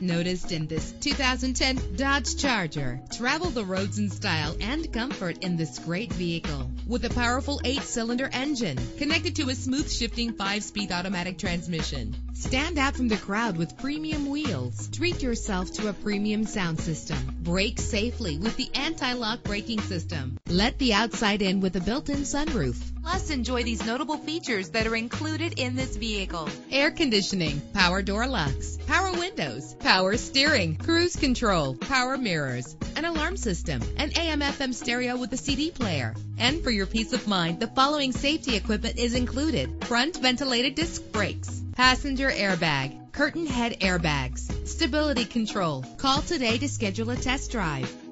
get noticed in this 2010 Dodge Charger. Travel the roads in style and comfort in this great vehicle. With a powerful 8-cylinder engine connected to a smooth shifting 5-speed automatic transmission. Stand out from the crowd with premium wheels. Treat yourself to a premium sound system. Brake safely with the anti-lock braking system. Let the outside in with a built-in sunroof. Plus, enjoy these notable features that are included in this vehicle. Air conditioning, power door locks, power windows, power steering, cruise control, power mirrors, an alarm system, an AM/FM stereo with a CD player. And for your peace of mind, the following safety equipment is included: front ventilated disc brakes, passenger airbag, curtain head airbags, stability control. Call today to schedule a test drive.